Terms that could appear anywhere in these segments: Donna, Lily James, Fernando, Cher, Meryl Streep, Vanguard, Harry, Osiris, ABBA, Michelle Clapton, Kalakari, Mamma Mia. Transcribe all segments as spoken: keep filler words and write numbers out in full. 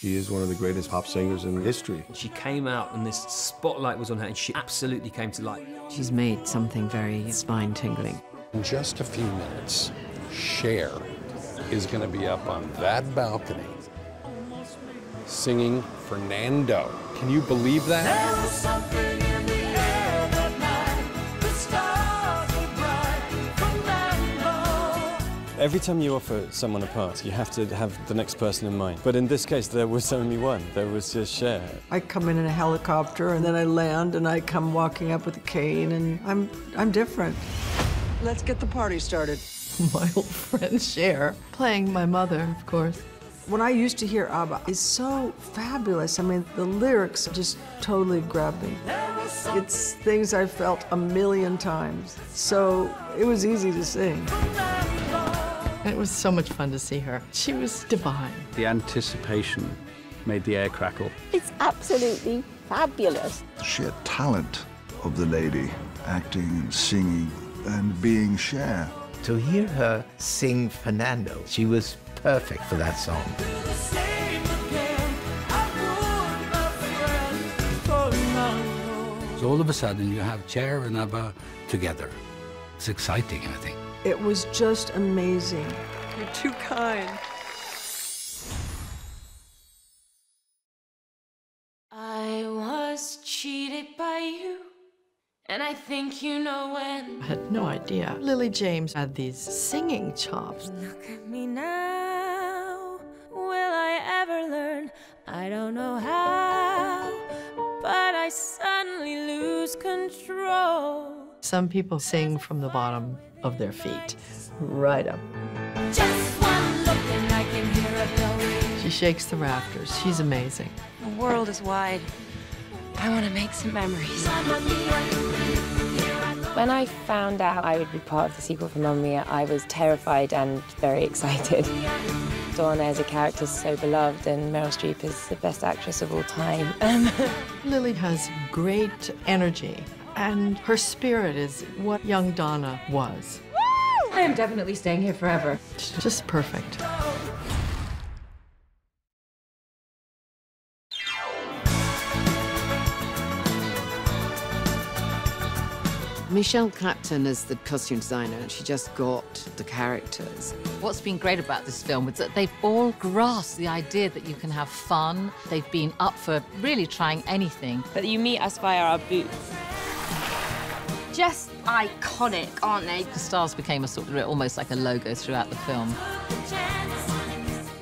She is one of the greatest pop singers in history. She came out and this spotlight was on her and she absolutely came to life. She's made something very spine-tingling. In just a few minutes, Cher is going to be up on that balcony singing Fernando. Can you believe that? There was something in the air that night. The stars were bright. Fernando. Every time you offer someone a part, you have to have the next person in mind. But in this case, there was only one. There was just Cher. I come in in a helicopter, and then I land, and I come walking up with a cane, and I'm, I'm different. Let's get the party started. My old friend Cher, playing my mother, of course. What I used to hear ABBA is so fabulous. I mean, the lyrics just totally grabbed me. It's things I felt a million times, so it was easy to sing. It was so much fun to see her. She was divine. The anticipation made the air crackle. It's absolutely fabulous. Sheer talent of the lady, acting and singing and being Cher. To hear her sing Fernando, she was perfect for that song. all of a sudden you have Cher and ABBA together. It's exciting, I think. It was just amazing. You're too kind. I was cheated by you, and I think you know when. I had no idea Lily James had these singing chops. Look at me now, will I ever learn? I don't know how, but I suddenly lose control. Some people sing from the bottom of their feet, right up. Just one look and I can hear a bell. She shakes the rafters. She's amazing. The world is wide. I want to make some memories. When I found out I would be part of the sequel for Mamma Mia, I was terrified and very excited. Dawn as a character is so beloved, and Meryl Streep is the best actress of all time. Lily has great energy. And her spirit is what young Donna was. Woo! I am definitely staying here forever. She's just perfect. Michelle Clapton is the costume designer, and she just got the characters. What's been great about this film is that they've all grasped the idea that you can have fun. They've been up for really trying anything. But you meet us via our boots. Just iconic, aren't they? The stars became a sort of almost like a logo throughout the film.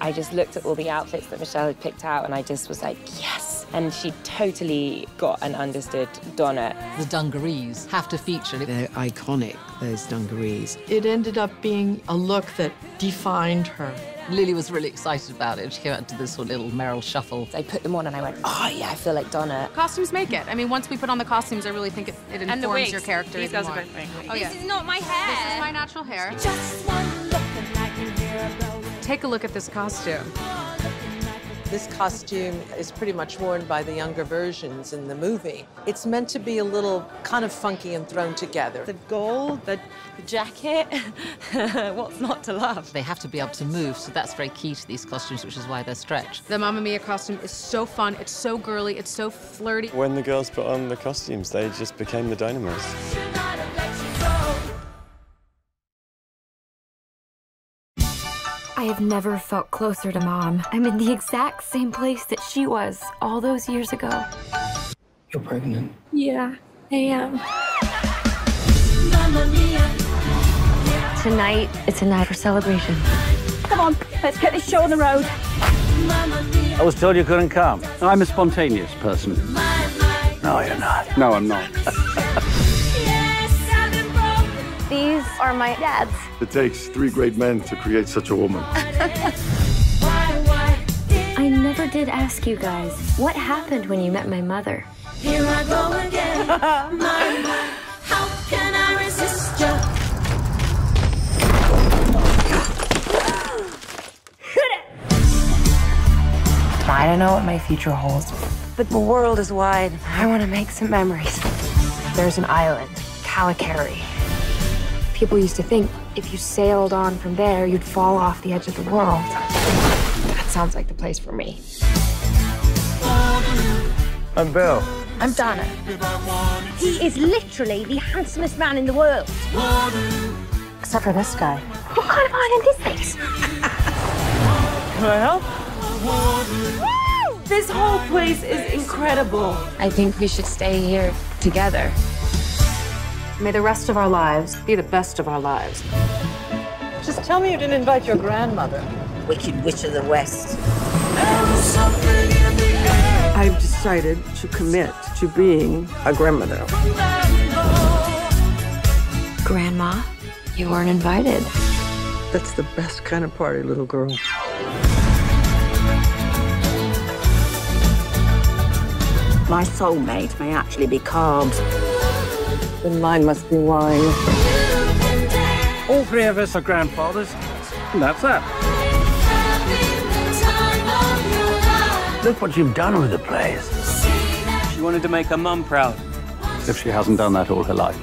I just looked at all the outfits that Michelle had picked out, and I just was like, yes! And she totally got and understood Donna. The dungarees have to feature. They're iconic, those dungarees. It ended up being a look that defined her. Lily was really excited about it. She came out and did this sort of little Meryl shuffle. I put them on and I went, oh, yeah, I feel like Donna. Costumes make it. I mean, once we put on the costumes, I really think it, it informs and the wigs. Your character. These guys are good things. Oh, yeah. This is not my hair. This is my natural hair. Just one look and I can hear a bell. Take a look at this costume. This costume is pretty much worn by the younger versions in the movie. It's meant to be a little kind of funky and thrown together. The gold, the, the jacket, what's not to love? They have to be able to move, so that's very key to these costumes, which is why they're stretched. The Mamma Mia costume is so fun, it's so girly, it's so flirty. When the girls put on the costumes, they just became the dynamos. I have never felt closer to Mom. I'm in the exact same place that she was all those years ago. You're pregnant? Yeah, I am. Tonight, it's a night for celebration. Come on, let's get this show on the road. I was told you couldn't come. I'm a spontaneous person. No, you're not. No, I'm not. These are my dad's. It takes three great men to create such a woman. I never did ask you guys, what happened when you met my mother? Here I go again, my, my, how can I resist you? I don't know what my future holds, but the world is wide. I want to make some memories. There's an island, Kalakari. People used to think if you sailed on from there, you'd fall off the edge of the world. That sounds like the place for me. I'm Bill. I'm Donna. He is literally the handsomest man in the world. Except for this guy. What kind of island is this? Can I help? Woo! This whole place is incredible. I think we should stay here together. May the rest of our lives be the best of our lives. Just tell me you didn't invite your grandmother. Wicked Witch of the West. I've decided to commit to being a grandmother. Grandma, you weren't invited. That's the best kind of party, little girl. My soulmate may actually be carved. Then mine must be wine. All three of us are grandfathers, and that's that. Look what you've done with the place. She wanted to make her mum proud. If she hasn't done that all her life.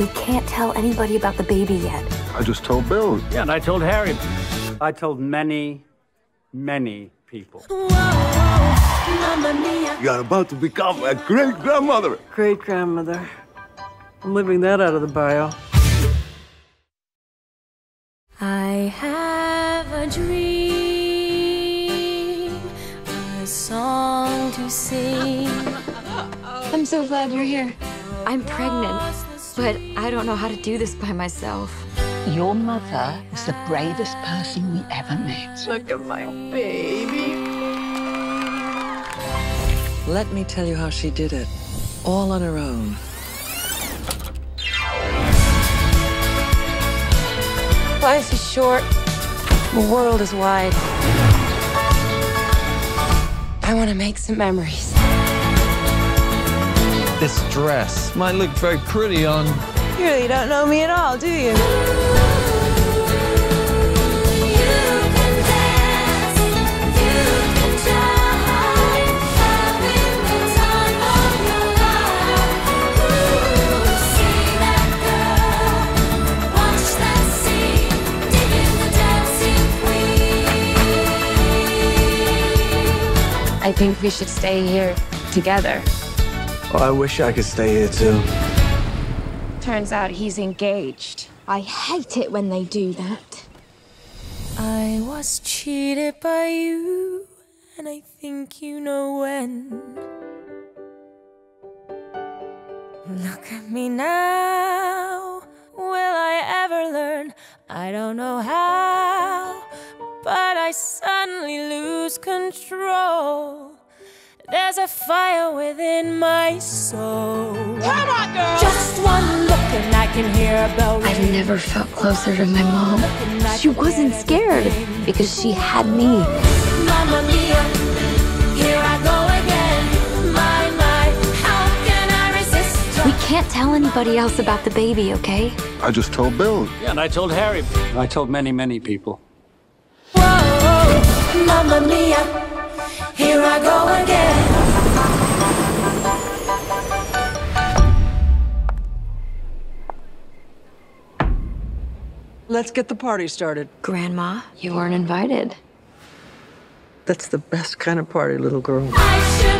We can't tell anybody about the baby yet. I just told Bill. Yeah, and I told Harry. I told many, many people. Whoa, whoa. Mamma Mia. You're about to become a great-grandmother. Great-grandmother. I'm leaving that out of the bio. I have a dream, a song to sing. I'm so glad you're here. I'm pregnant, but I don't know how to do this by myself. Your mother was the bravest person we ever met. Look at my baby. Let me tell you how she did it, all on her own. Life is short. The world is wide. I want to make some memories. This dress might look very pretty on... You really don't know me at all, do you? I think we should stay here together. Oh, I wish I could stay here too. Turns out he's engaged. I hate it when they do that. I was cheated by you, and I think you know when. Look at me now. Will I ever learn? I don't know how, but I suddenly lose control. There's a fire within my soul. Come on, girl! Just one look and I can hear a bell ring. I've never felt closer to my mom. She wasn't scared because she had me. Mamma Mia, here I go again. My, my, how can I resist? We can't tell anybody else about the baby, okay? I just told Bill. Yeah, and I told Harry. I told many, many people. Whoa, Mamma Mia, here I go again. Let's get the party started. Grandma, you weren't invited. That's the best kind of party, little girl. I